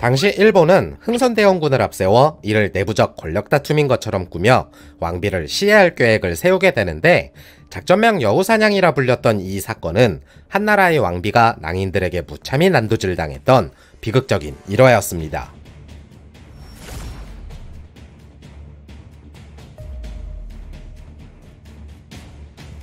당시 일본은 흥선대원군을 앞세워 이를 내부적 권력다툼인 것처럼 꾸며 왕비를 시해할 계획을 세우게 되는데, 작전명 여우사냥이라 불렸던 이 사건은 한나라의 왕비가 낭인들에게 무참히 난도질당했던 비극적인 일화였습니다.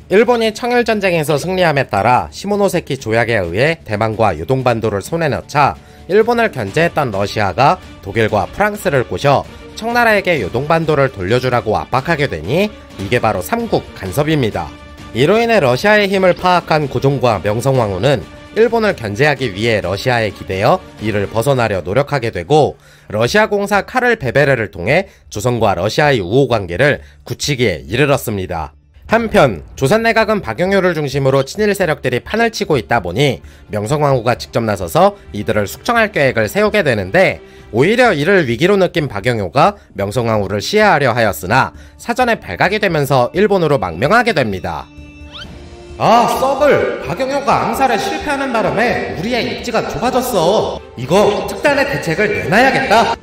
일본이 청일전쟁에서 승리함에 따라 시모노세키 조약에 의해 대만과 요동반도를 손에 넣자 일본을 견제했던 러시아가 독일과 프랑스를 꼬셔 청나라에게 요동반도를 돌려주라고 압박하게 되니 이게 바로 삼국 간섭입니다. 이로 인해 러시아의 힘을 파악한 고종과 명성황후는 일본을 견제하기 위해 러시아에 기대어 이를 벗어나려 노력하게 되고, 러시아 공사 카를 베베레를 통해 조선과 러시아의 우호관계를 굳히기에 이르렀습니다. 한편 조선 내각은 박영효를 중심으로 친일 세력들이 판을 치고 있다 보니 명성황후가 직접 나서서 이들을 숙청할 계획을 세우게 되는데, 오히려 이를 위기로 느낀 박영효가 명성황후를 시해하려 하였으나 사전에 발각이 되면서 일본으로 망명하게 됩니다. 아 썩을! 박영효가 암살에 실패하는 바람에 우리의 입지가 좁아졌어. 이거 특단의 대책을 내놔야겠다.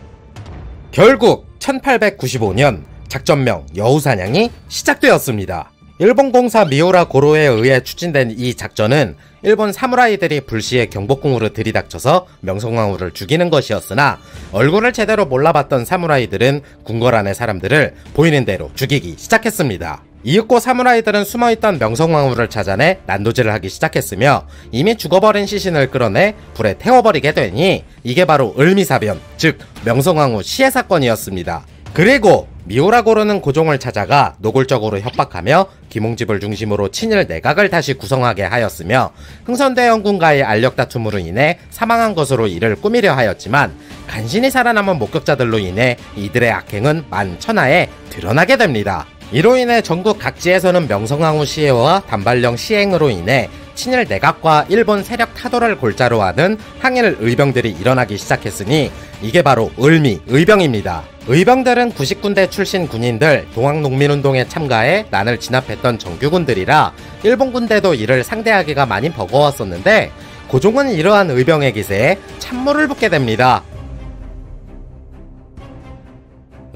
결국 1895년 작전명 여우사냥이 시작되었습니다. 일본 공사 미우라 고로에 의해 추진된 이 작전은 일본 사무라이들이 불시에 경복궁으로 들이닥쳐서 명성황후를 죽이는 것이었으나, 얼굴을 제대로 몰라봤던 사무라이들은 궁궐 안의 사람들을 보이는 대로 죽이기 시작했습니다. 이윽고 사무라이들은 숨어있던 명성황후를 찾아내 난도질을 하기 시작했으며, 이미 죽어버린 시신을 끌어내 불에 태워버리게 되니 이게 바로 을미사변, 즉 명성황후 시해 사건이었습니다. 그리고 미오라고로는 고종을 찾아가 노골적으로 협박하며 김홍집을 중심으로 친일 내각을 다시 구성하게 하였으며, 흥선대원군과의 알력 다툼으로 인해 사망한 것으로 이를 꾸미려 하였지만, 간신히 살아남은 목격자들로 인해 이들의 악행은 만천하에 드러나게 됩니다. 이로 인해 전국 각지에서는 명성황후 시해와 단발령 시행으로 인해 친일 내각과 일본 세력 타도를 골자로 하는 항일 의병들이 일어나기 시작했으니 이게 바로 을미 의병입니다. 의병들은 90군대 출신 군인들, 동학농민운동에 참가해 난을 진압했던 정규군들이라 일본 군대도 이를 상대하기가 많이 버거웠었는데, 고종은 이러한 의병의 기세에 찬물을 붓게 됩니다.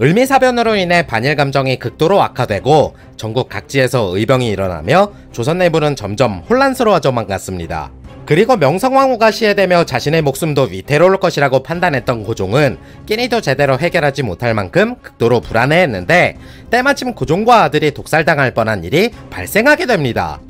을미사변으로 인해 반일 감정이 극도로 악화되고 전국 각지에서 의병이 일어나며 조선 내부는 점점 혼란스러워져만 갔습니다. 그리고 명성황후가 시해되며 자신의 목숨도 위태로울 것이라고 판단했던 고종은 끼니도 제대로 해결하지 못할 만큼 극도로 불안해했는데, 때마침 고종과 아들이 독살당할 뻔한 일이 발생하게 됩니다.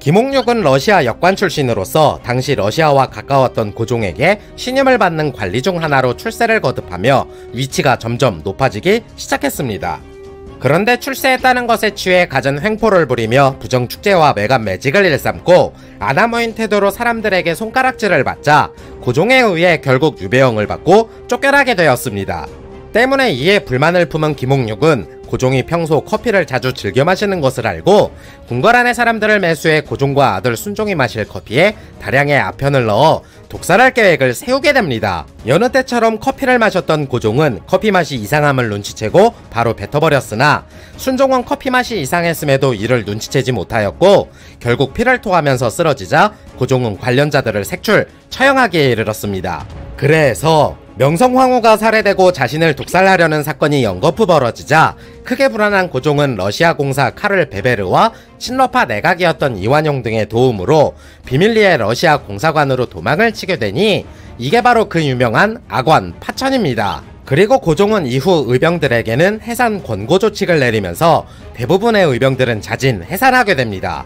김홍육은 러시아 역관 출신으로서 당시 러시아와 가까웠던 고종에게 신임을 받는 관리 중 하나로 출세를 거듭하며 위치가 점점 높아지기 시작했습니다. 그런데 출세했다는 것에 취해 갖은 횡포를 부리며 부정축제와 매간매직을 일삼고 아나무인 태도로 사람들에게 손가락질을 받자 고종에 의해 결국 유배형을 받고 쫓겨나게 되었습니다. 때문에 이에 불만을 품은 김홍육은 고종이 평소 커피를 자주 즐겨 마시는 것을 알고 궁궐 안의 사람들을 매수해 고종과 아들 순종이 마실 커피에 다량의 아편을 넣어 독살할 계획을 세우게 됩니다. 여느 때처럼 커피를 마셨던 고종은 커피 맛이 이상함을 눈치채고 바로 뱉어버렸으나, 순종은 커피 맛이 이상했음에도 이를 눈치채지 못하였고 결국 피를 토하면서 쓰러지자 고종은 관련자들을 색출, 처형하기에 이르렀습니다. 그래서 명성황후가 살해되고 자신을 독살하려는 사건이 연거푸 벌어지자 크게 불안한 고종은 러시아 공사 카를 베베르와 친러파 내각이었던 이완용 등의 도움으로 비밀리에 러시아 공사관으로 도망을 치게 되니 이게 바로 그 유명한 아관파천입니다. 그리고 고종은 이후 의병들에게는 해산 권고 조칙을 내리면서 대부분의 의병들은 자진 해산하게 됩니다.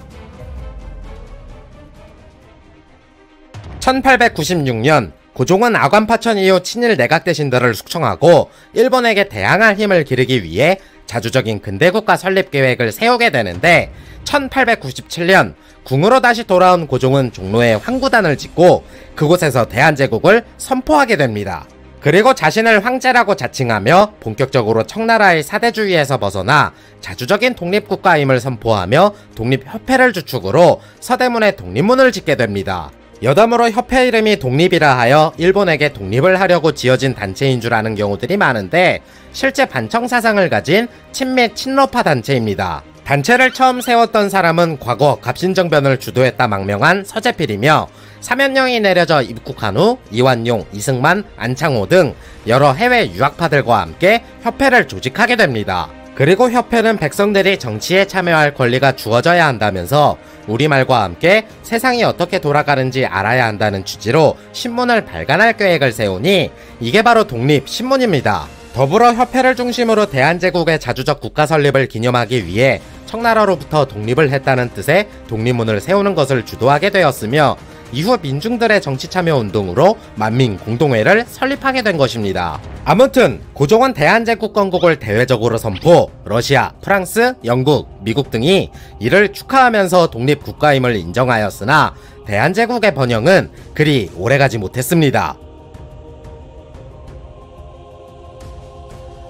1896년 고종은 아관파천 이후 친일 내각 대신들을 숙청하고 일본에게 대항할 힘을 기르기 위해 자주적인 근대국가 설립 계획을 세우게 되는데, 1897년 궁으로 다시 돌아온 고종은 종로에 황구단을 짓고 그곳에서 대한제국을 선포하게 됩니다. 그리고 자신을 황제라고 자칭하며 본격적으로 청나라의 사대주의에서 벗어나 자주적인 독립국가임을 선포하며 독립협회를 주축으로 서대문에 독립문을 짓게 됩니다. 여담으로 협회 이름이 독립이라 하여 일본에게 독립을 하려고 지어진 단체인 줄 아는 경우들이 많은데, 실제 반청 사상을 가진 친미 친러파 단체입니다. 단체를 처음 세웠던 사람은 과거 갑신정변을 주도했다 망명한 서재필이며 사면령이 내려져 입국한 후 이완용, 이승만, 안창호 등 여러 해외 유학파들과 함께 협회를 조직하게 됩니다. 그리고 협회는 백성들이 정치에 참여할 권리가 주어져야 한다면서 우리말과 함께 세상이 어떻게 돌아가는지 알아야 한다는 취지로 신문을 발간할 계획을 세우니 이게 바로 독립신문입니다. 더불어 협회를 중심으로 대한제국의 자주적 국가 설립을 기념하기 위해 청나라로부터 독립을 했다는 뜻의 독립문을 세우는 것을 주도하게 되었으며 이후 민중들의 정치참여운동으로 만민공동회를 설립하게 된 것입니다. 아무튼 고종은 대한제국 건국을 대외적으로 선포, 러시아, 프랑스, 영국, 미국 등이 이를 축하하면서 독립국가임을 인정하였으나 대한제국의 번영은 그리 오래가지 못했습니다.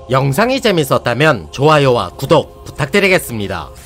영상이 재밌었다면 좋아요와 구독 부탁드리겠습니다.